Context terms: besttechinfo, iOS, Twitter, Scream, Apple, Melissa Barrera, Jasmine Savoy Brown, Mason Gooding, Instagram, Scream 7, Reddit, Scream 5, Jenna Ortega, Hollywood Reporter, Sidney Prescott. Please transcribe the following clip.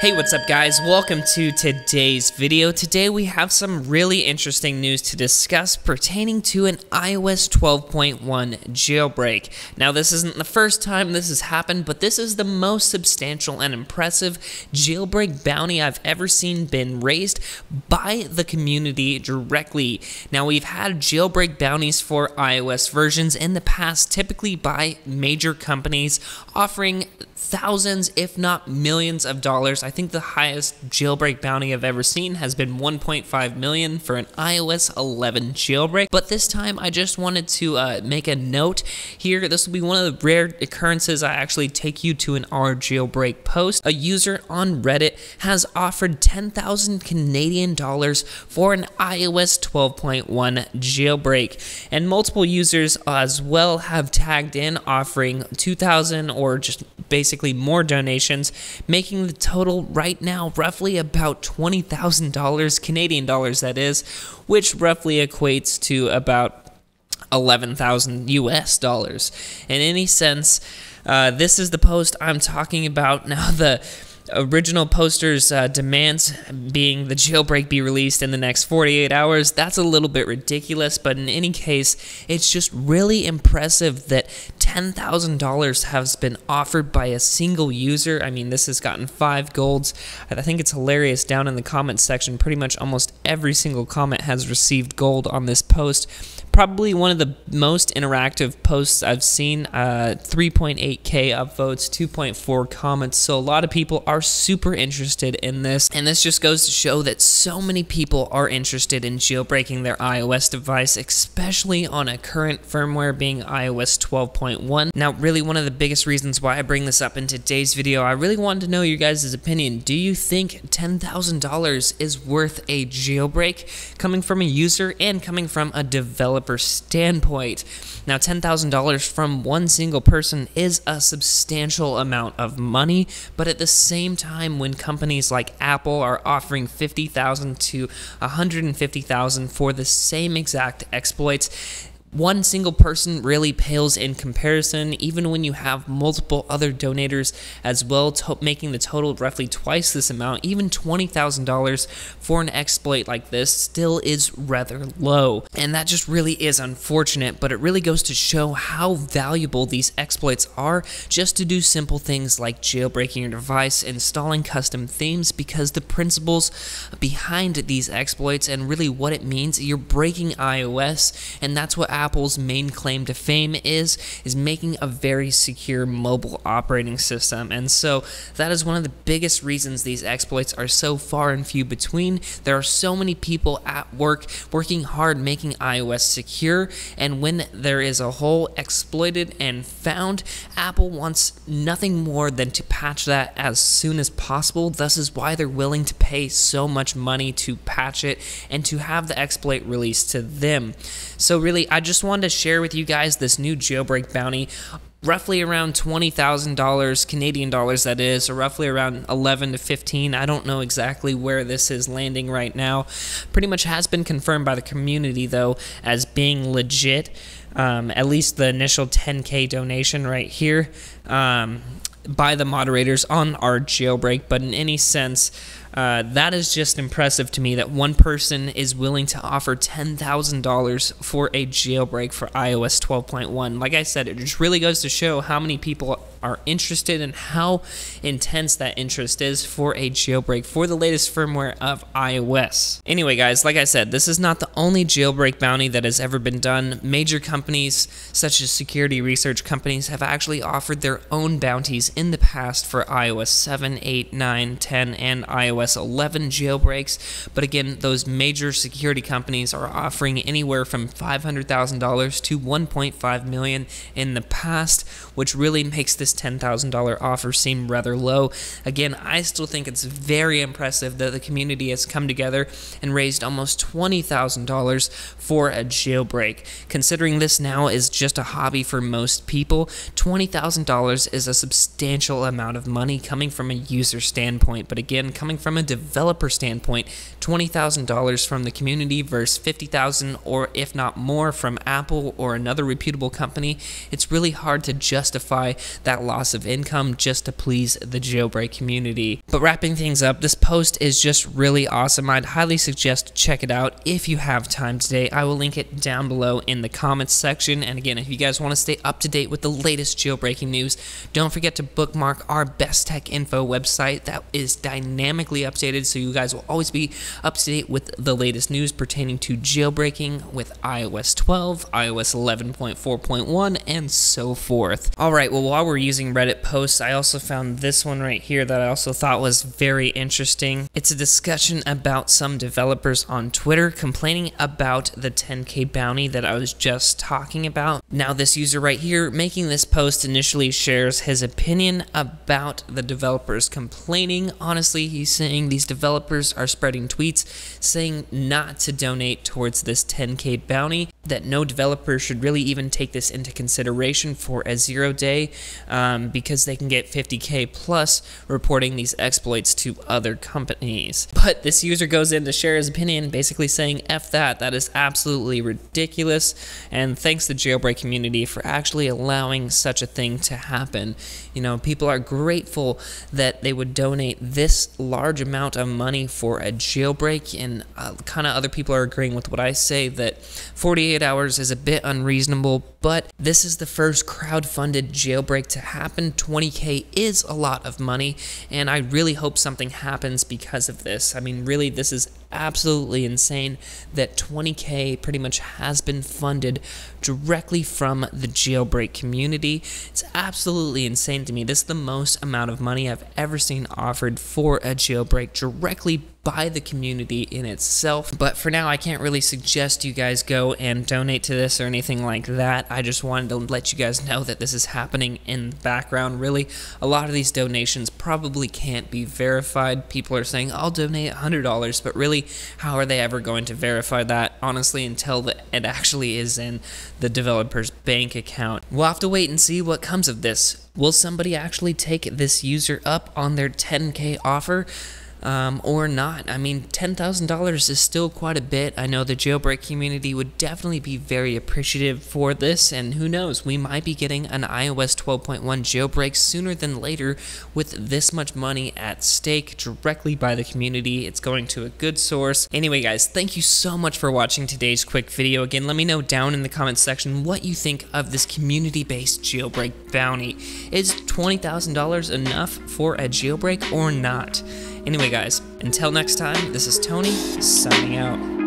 Hey, what's up guys? Welcome to today's video. Today we have some really interesting news to discuss pertaining to an iOS 12.1 jailbreak. Now this isn't the first time this has happened, but this is the most substantial and impressive jailbreak bounty I've ever seen been raised by the community directly. Now we've had jailbreak bounties for iOS versions in the past, typically by major companies offering thousands, if not millions of dollars. I think the highest jailbreak bounty I've ever seen has been 1.5 million for an iOS 11 jailbreak. But this time I just wanted to make a note here. This will be one of the rare occurrences I actually take you to an R jailbreak post. A user on Reddit has offered 10,000 Canadian dollars for an iOS 12.1 jailbreak. And multiple users as well have tagged in offering 2,000 or just basically more donations, making the total right now roughly about $20,000 Canadian dollars, that is, which roughly equates to about 11,000 US dollars. In any sense, this is the post I'm talking about. Now the original poster's demands being the jailbreak be released in the next 48 hours. That's a little bit ridiculous, but in any case, it's just really impressive that $10,000 has been offered by a single user. I mean, this has gotten 5 golds. I think it's hilarious. Down in the comment section, pretty much almost every single comment has received gold on this post. Probably one of the most interactive posts I've seen, 3.8K upvotes, 2.4 comments, so a lot of people are super interested in this, and this just goes to show that so many people are interested in jailbreaking their iOS device, especially on a current firmware being iOS 12.1. Now, really one of the biggest reasons why I bring this up in today's video, I really wanted to know your guys' opinion. Do you think $10,000 is worth a jailbreak coming from a user and coming from a developer standpoint? Now, $10,000 from one single person is a substantial amount of money, but at the same time, when companies like Apple are offering $50,000 to $150,000 for the same exact exploits, one single person really pales in comparison, even when you have multiple other donators as well, making the total roughly twice this amount. Even $20,000 for an exploit like this still is rather low, and that just really is unfortunate, but it really goes to show how valuable these exploits are just to do simple things like jailbreaking your device, installing custom themes, because the principles behind these exploits and really what it means, you're breaking iOS, and that's what Apple's main claim to fame is making a very secure mobile operating system. And so that is one of the biggest reasons these exploits are so far and few between. There are so many people at work working hard making iOS secure, and when there is a hole exploited and found, Apple wants nothing more than to patch that as soon as possible. This is why they're willing to pay so much money to patch it and to have the exploit released to them. So really, I just wanted to share with you guys this new jailbreak bounty, roughly around $20,000 Canadian dollars, that is, or roughly around 11 to 15. I don't know exactly where this is landing right now. Pretty much has been confirmed by the community though as being legit, at least the initial 10K donation right here, by the moderators on our jailbreak. But in any sense, that is just impressive to me that one person is willing to offer $10,000 for a jailbreak for iOS 12.1. Like I said, it just really goes to show how many people are interested and how intense that interest is for a jailbreak for the latest firmware of iOS. Anyway guys, like I said, this is not the only jailbreak bounty that has ever been done. Major companies such as security research companies have actually offered their own bounties in the past for iOS 7, 8, 9, 10, and iOS 11 jailbreaks, but again, those major security companies are offering anywhere from $500,000 to $1.5 million in the past, which really makes this $10,000 offer seem rather low. Again, I still think it's very impressive that the community has come together and raised almost $20,000 for a jailbreak. Considering this now is just a hobby for most people, $20,000 is a substantial substantial amount of money coming from a user standpoint. But again, coming from a developer standpoint, $20,000 from the community versus $50,000 or if not more from Apple or another reputable company, it's really hard to justify that loss of income just to please the jailbreak community. But wrapping things up, this post is just really awesome. I'd highly suggest check it out if you have time today. I will link it down below in the comments section. And again, if you guys want to stay up to date with the latest jailbreaking news, don't forget to bookmark our Best Tech Info website. That is dynamically updated, so you guys will always be up to date with the latest news pertaining to jailbreaking with iOS 12, iOS 11.4.1, and so forth. Alright, well, while we're using Reddit posts, I also found this one right here that I also thought was very interesting. It's a discussion about some developers on Twitter complaining about the 10K bounty that I was just talking about. Now, this user right here making this post initially shares his opinion about the developers complaining. Honestly, he's saying these developers are spreading tweets saying not to donate towards this 10K bounty, that no developer should really even take this into consideration for a 0 day because they can get 50K plus reporting these exploits to other companies. But this user goes in to share his opinion, basically saying F that, that is absolutely ridiculous, and thanks the jailbreak community for actually allowing such a thing to happen. You know, people are grateful that they would donate this large amount of money for a jailbreak, and kind of other people are agreeing with what I say, that 48 hours is a bit unreasonable, but this is the first crowdfunded jailbreak to happen. 20K is a lot of money, and I really hope something happens because of this. I mean, really, this is absolutely insane that 20K pretty much has been funded directly from the jailbreak community. It's absolutely insane to me. This is the most amount of money I've ever seen offered for a jailbreak directly by the community in itself. But for now, I can't really suggest you guys go and donate to this or anything like that. I just wanted to let you guys know that this is happening in the background. Really, a lot of these donations probably can't be verified. People are saying, I'll donate $100, but really, how are they ever going to verify that, honestly, until it actually is in the developer's bank account? We'll have to wait and see what comes of this. Will somebody actually take this user up on their 10K offer? Or not. I mean, $10,000 is still quite a bit. I know the jailbreak community would definitely be very appreciative for this, and who knows, we might be getting an iOS 12.1 jailbreak sooner than later with this much money at stake directly by the community. It's going to a good source. Anyway, guys, thank you so much for watching today's quick video. Again, let me know down in the comments section what you think of this community-based jailbreak bounty. Is $20,000 enough for a jailbreak or not? Anyway, guys, until next time, this is Tony, signing out.